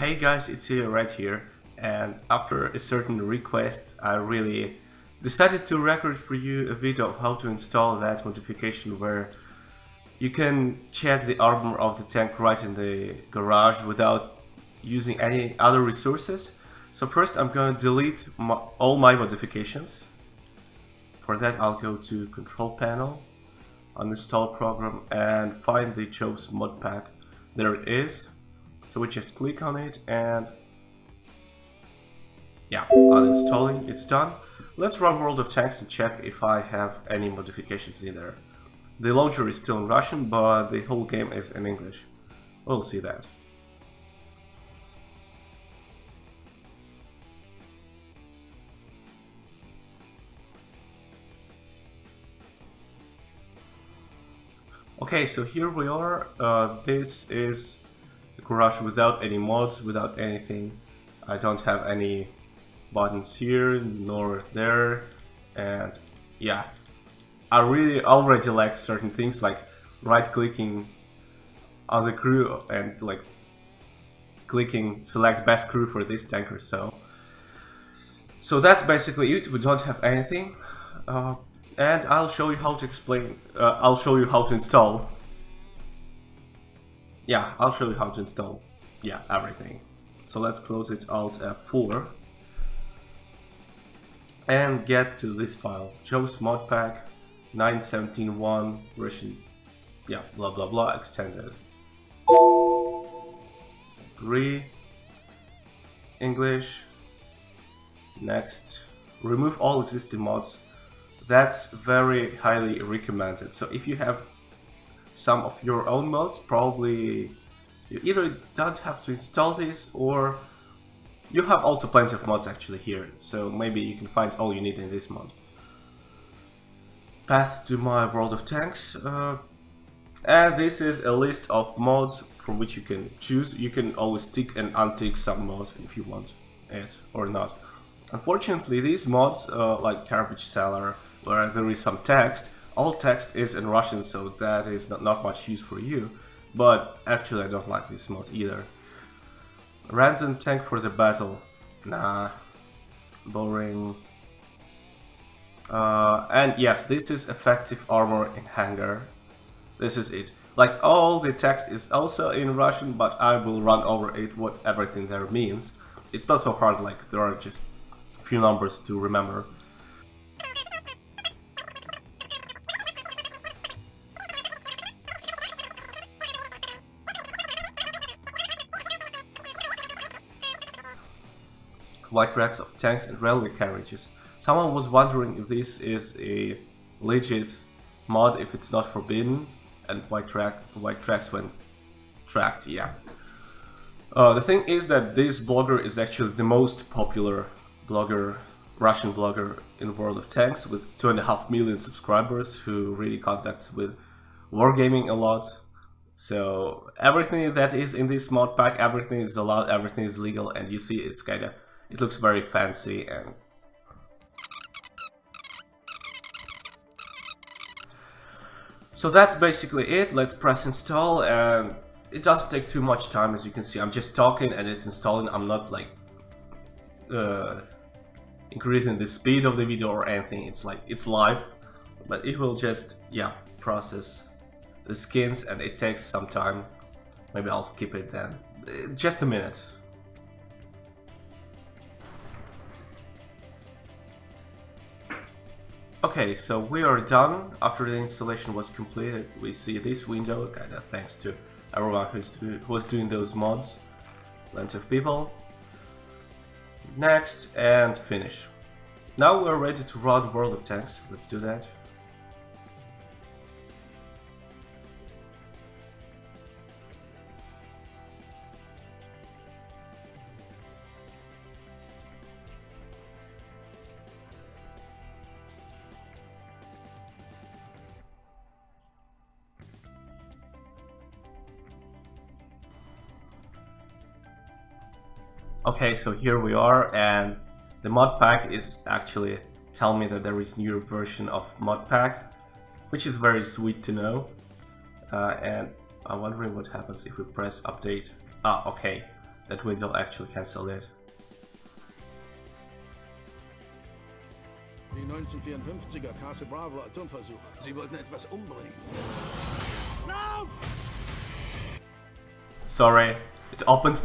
Hey guys, it's Ilya Red here, and after a certain request I really decided to record for you a video of how to install that modification where you can check the armor of the tank right in the garage without using any other resources. So first I'm going to delete all my modifications. For that I'll go to Control Panel, Uninstall Program, and find the Jove's mod pack. There it is. So we just click on it and yeah, uninstalling, it's done. Let's run World of Tanks and check if I have any modifications in there. The launcher is still in Russian, but the whole game is in English. We'll see that. Okay, so here we are. This is garage without any mods, without anything. I don't have any buttons here nor there, and yeah, I really already lack certain things like right clicking on the crew and like clicking select best crew for this tanker. So that's basically it. We don't have anything, and I'll show you how to install. Yeah, I'll show you how to install, yeah, everything. So let's close it, Alt F4, and get to this file, Jove's modpack 9.17.1 Russian, yeah, blah blah blah, extended. Agree, English, next, remove all existing mods. That's very highly recommended. So if you have some of your own mods, probably you either don't have to install this, or you have also plenty of mods actually here, so maybe you can find all you need in this mod. Path to my World of Tanks, and this is a list of mods from which you can choose. You can always tick and untick some mod if you want it or not. Unfortunately, these mods like Garbage Seller, where there is some text, all text is in Russian, so that is not much use for you, but actually I don't like this mod either. Random tank for the battle, nah, boring. And yes, this is effective armor in hangar, this is it. Like, all the text is also in Russian, but I will run over it, what everything there means. It's not so hard, like there are just a few numbers to remember. White wrecks of tanks and railway carriages. Someone was wondering if this is a legit mod, if it's not forbidden, and white tracks when tracked, yeah. The thing is that this blogger is actually the most popular blogger, Russian blogger in World of Tanks, with 2.5 million subscribers, who really contacts with wargaming a lot. So everything that is in this mod pack, everything is allowed, everything is legal, and you see it's kinda, it looks very fancy, and so that's basically it. Let's press install, and it doesn't take too much time. As you can see, I'm just talking and it's installing. I'm not like increasing the speed of the video or anything. It's like, it's live, but it will just, yeah, process the skins, and it takes some time. Maybe I'll skip it then, just a minute. Okay, so we are done. After the installation was completed, we see this window, kind of thanks to everyone who's doing those mods. Plenty of people. Next, and finish. Now we're ready to run World of Tanks. Let's do that. Okay, so here we are, and the mod pack is actually telling me that there is new version of mod pack, which is very sweet to know. And I'm wondering what happens if we press update. Ah, okay, That way they'll actually cancel it. Die 1954er Casa Bravo Atomversuche. Sie wollten etwas umbringen. No! Sorry, it opened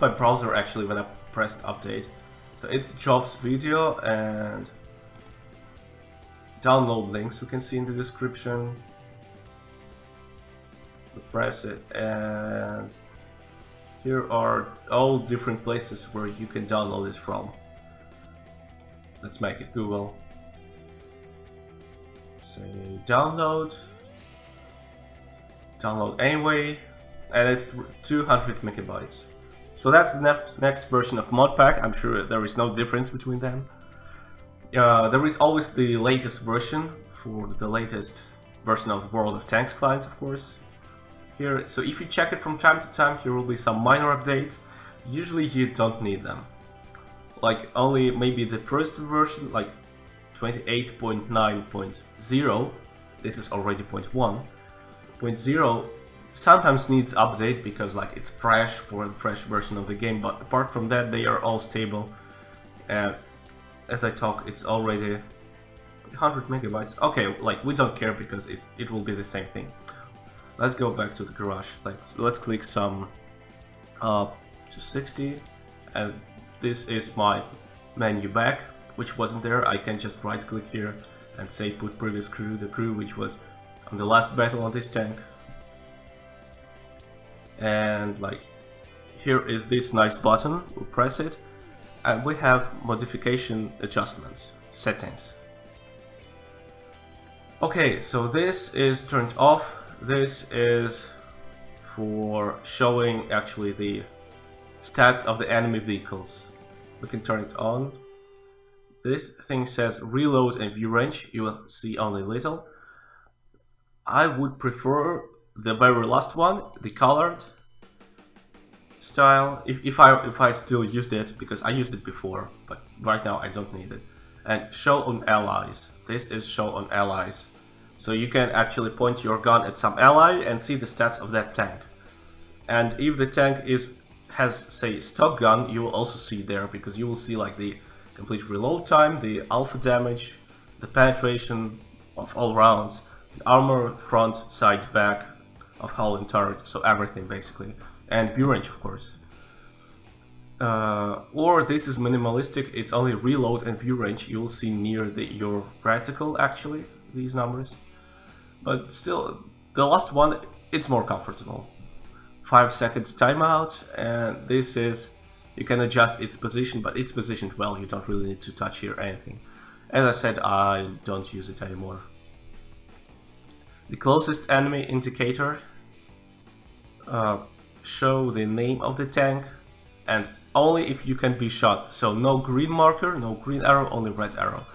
my browser actually when I pressed update. So it's Jove's video and download links we can see in the description. We press it and here are all different places where you can download it from. Let's make it Google. So download, download anyway, and it's 200 megabytes. So that's the next version of Modpack. I'm sure there is no difference between them. There is always the latest version for the latest version of World of Tanks clients, of course. Here, so if you check it from time to time, here will be some minor updates. Usually you don't need them. Like only maybe the first version, like 28.9.0, this is already 0.1. 0.0 sometimes needs update because like it's fresh for the fresh version of the game, but apart from that they are all stable. As I talk, it's already 100 megabytes. Okay, like we don't care because it will be the same thing. Let's go back to the garage. Let's click some 260, and this is my menu back, which wasn't there. I can just right click here and say put previous crew, the crew which was on the last battle on this tank. And like here is this nice button, we'll press it, and we have modification, adjustments, settings. Okay, so this is turned off. This is for showing actually the stats of the enemy vehicles. We can turn it on. This thing says reload and view range. You will see only little. I would prefer the very last one, the colored style, if I still used it, because I used it before, but right now I don't need it. And show on allies. This is show on allies. So you can actually point your gun at some ally and see the stats of that tank. And if the tank has say stock gun, you will also see there, because you will see like the complete reload time, the alpha damage, the penetration of all rounds, the armor, front, side, back of hull and turret, so everything basically, and view range of course. Or this is minimalistic, it's only reload and view range. You will see near your reticle actually these numbers, but still the last one, it's more comfortable. 5 seconds timeout, and this is, you can adjust its position, but it's positioned well, you don't really need to touch here anything. As I said, I don't use it anymore. The closest enemy indicator, show the name of the tank, and only if you can be shot, so no green marker, no green arrow, only red arrow,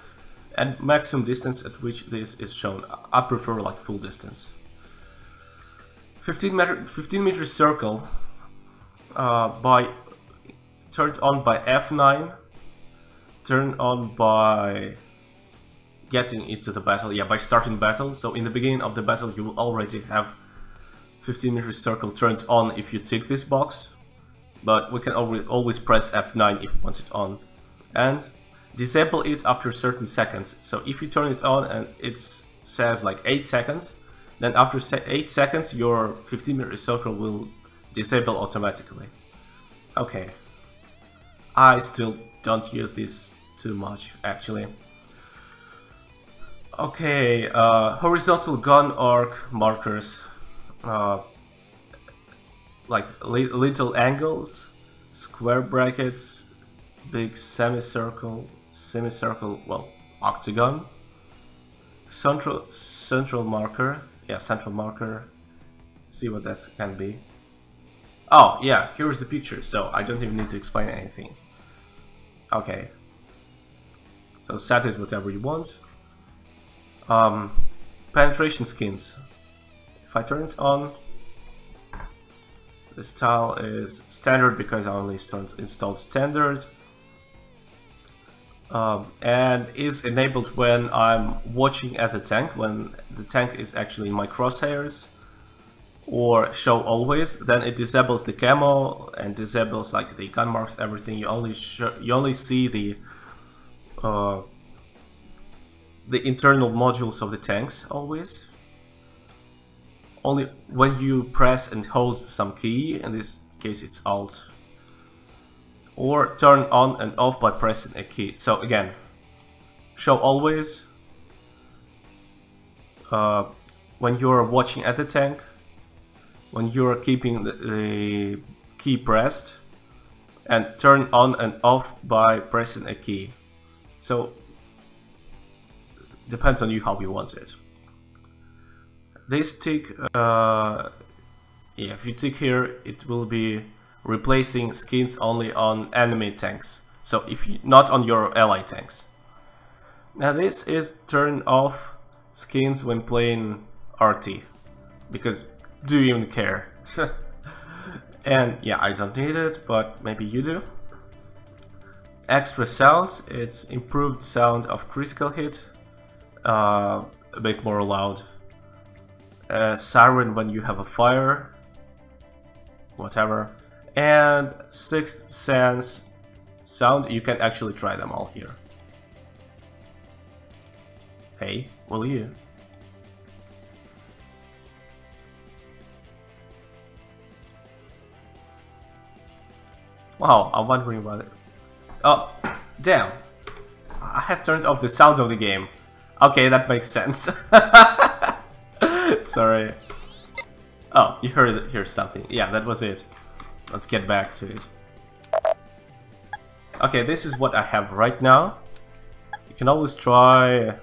and maximum distance at which this is shown. I prefer like full distance. 15 meter circle by turned on by F9, turned on by getting into the battle, yeah, by starting battle. So in the beginning of the battle you will already have 15 meter circle turned on if you tick this box, but we can always press F9 if you want it on, and disable it after certain seconds. So if you turn it on and it says like 8 seconds, then after 8 seconds your 15 meter circle will disable automatically. Okay, I still don't use this too much actually. Okay, horizontal gun arc markers, like little angles, square brackets, big semicircle, semicircle, well, octagon, central marker. Yeah, central marker, see what that can be. Oh yeah, here's the picture, so I don't even need to explain anything. Okay, so set it whatever you want. Penetration skins, if I turn it on, the style is standard because I only installed standard, and is enabled when I'm watching at the tank, when the tank is actually in my crosshairs, or show always, then it disables the camo and disables like the gun marks, everything. You only see the internal modules of the tanks always. Only when you press and hold some key, in this case it's Alt, or turn on and off by pressing a key. So again, show always when you're watching at the tank, when you're keeping the key pressed, and turn on and off by pressing a key. So depends on you how you want it. This tick, yeah, if you tick here, it will be replacing skins only on enemy tanks. So if you, not on your ally tanks. Now this is turn off skins when playing RT, because do you even care? And yeah, I don't need it, but maybe you do. Extra sounds, it's improved sound of critical hit, a bit more loud. Siren when you have a fire, whatever. And sixth sense sound, you can actually try them all here. Hey, will you? Wow, I'm wondering about it. Oh, damn. I have turned off the sound of the game. Okay, that makes sense. Sorry. Oh, you heard something. Yeah, that was it. Let's get back to it. Okay, this is what I have right now. You can always try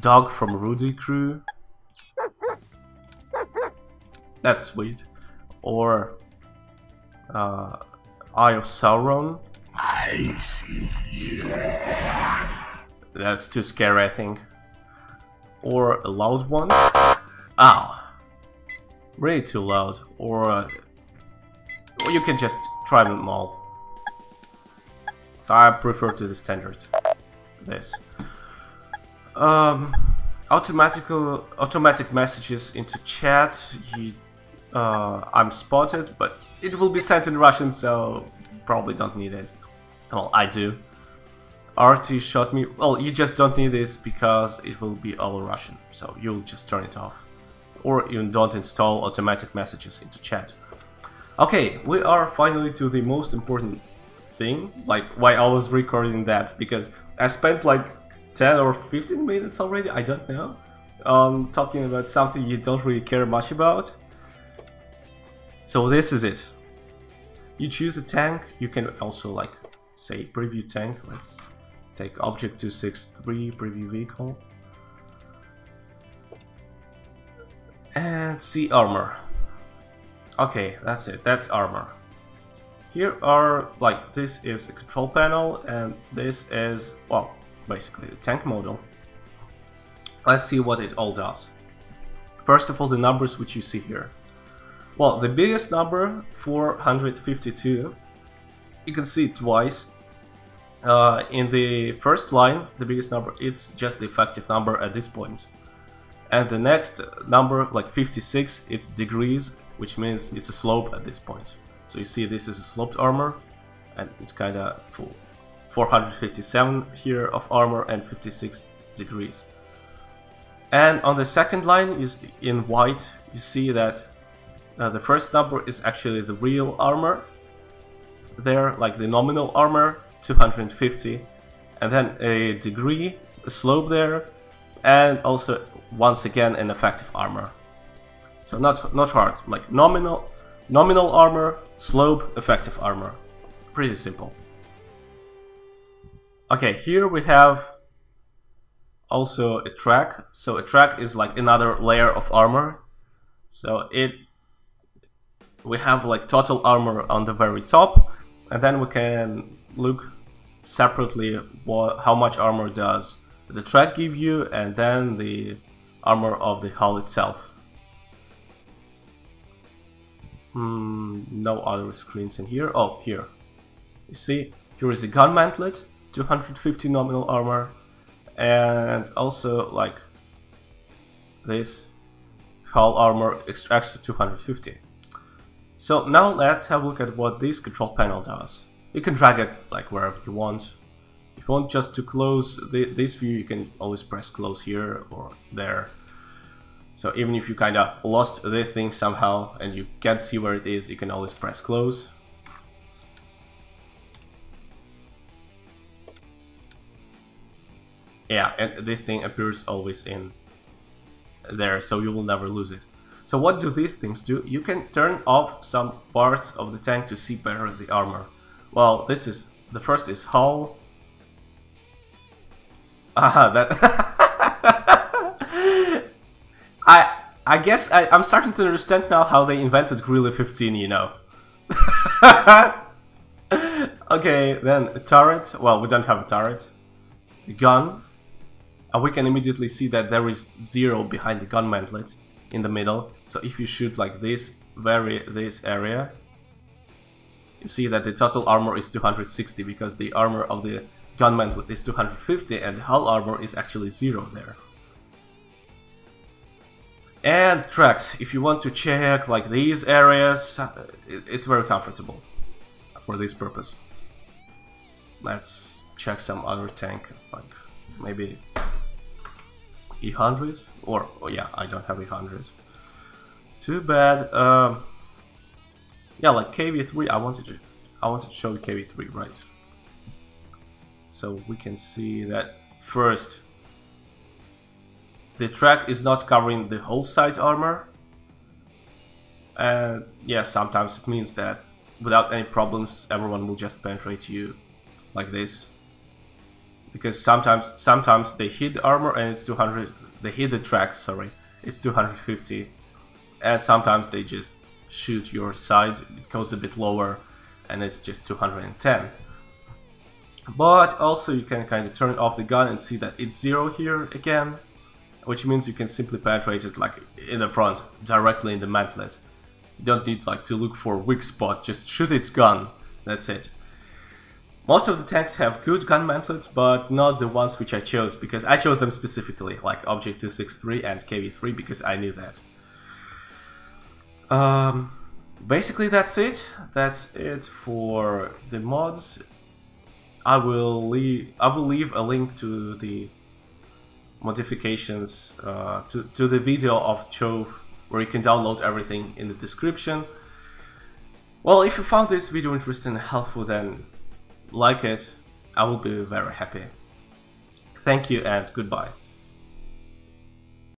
Dog from Rudy Crew. That's sweet. Or Eye of Sauron. I see. That's too scary, I think. Or a loud one. Ow. Really too loud. Or you can just try them all. I prefer to the standard. This. Automatic messages into chat. I'm spotted, but it will be sent in Russian, so probably don't need it. Well, I do. RT shot me. Well, you just don't need this because it will be all Russian, so you'll just turn it off. Or you don't install automatic messages into chat. Okay, we are finally to the most important thing, like why I was recording that, because I spent like 10 or 15 minutes already, I don't know, talking about something you don't really care much about. So this is it. You choose a tank, you can also like say preview tank, let's take Object 263, preview vehicle. And see armor. Okay, that's it, that's armor. Here are, like, this is a control panel and this is, well, basically the tank model. Let's see what it all does. First of all, the numbers which you see here. Well, the biggest number, 452, you can see it twice. In the first line, the biggest number, it's just the effective number at this point. And the next number, like 56, it's degrees, which means it's a slope at this point. So you see this is a sloped armor, and it's kinda full. 457 here of armor and 56 degrees. And on the second line, in white, you see that the first number is actually the real armor. There, like the nominal armor, 250. And then a degree, a slope there, and also once again an effective armor. So not hard, like nominal armor, slope, effective armor. Pretty simple. Okay, here we have also a track. So a track is like another layer of armor. So we have like total armor on the very top, and then we can look separately how much armor does the track give you, and then the armor of the hull itself. No other screens in here. Oh, here. You see, here is a gun mantlet, 250 nominal armor, and also like this, hull armor extra 250. So now let's have a look at what this control panel does. You can drag it like wherever you want. If you want just to close this view, you can always press close here or there. So even if you kind of lost this thing somehow and you can't see where it is, you can always press close. Yeah, and this thing appears always in there, so you will never lose it. So what do these things do? You can turn off some parts of the tank to see better the armor. Well, this is the first is hull. That I guess I'm starting to understand now how they invented Grille 15, you know. Okay, then a turret. Well, we don't have a turret. A gun. And we can immediately see that there is zero behind the gun mantlet in the middle. So if you shoot like this, vary this area, you see that the total armor is 260 because the armor of the gun mantlet is 250 and the hull armor is actually zero there. And tracks, if you want to check like these areas, it's very comfortable for this purpose. Let's check some other tank, like maybe E100 or, oh yeah, I don't have E100. Too bad. Yeah, like KV-3, I wanted to show KV-3, right? So we can see that first, the track is not covering the whole side armor. And yeah, sometimes it means that without any problems, everyone will just penetrate you like this. Because sometimes they hit the armor and it's 200, they hit the track, sorry, it's 250. And sometimes they just shoot your side, it goes a bit lower and it's just 210. But also you can kind of turn off the gun and see that it's zero here again, which means you can simply penetrate it like in the front, directly in the mantlet. You don't need like to look for a weak spot, just shoot its gun, that's it. Most of the tanks have good gun mantlets, but not the ones which I chose, because I chose them specifically, like Object 263 and KV-3, because I knew that. Basically that's it. That's it for the mods. I will leave a link to the modifications to the video of Jove, where you can download everything in the description. Well, if you found this video interesting and helpful, then like it. I will be very happy. Thank you and goodbye.